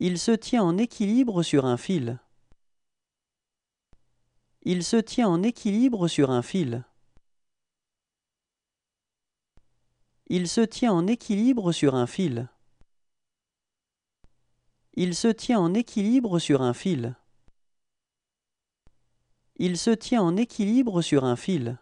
Il se tient en équilibre sur un fil. Il se tient en équilibre sur un fil. Il se tient en équilibre sur un fil. Il se tient en équilibre sur un fil. Il se tient en équilibre sur un fil.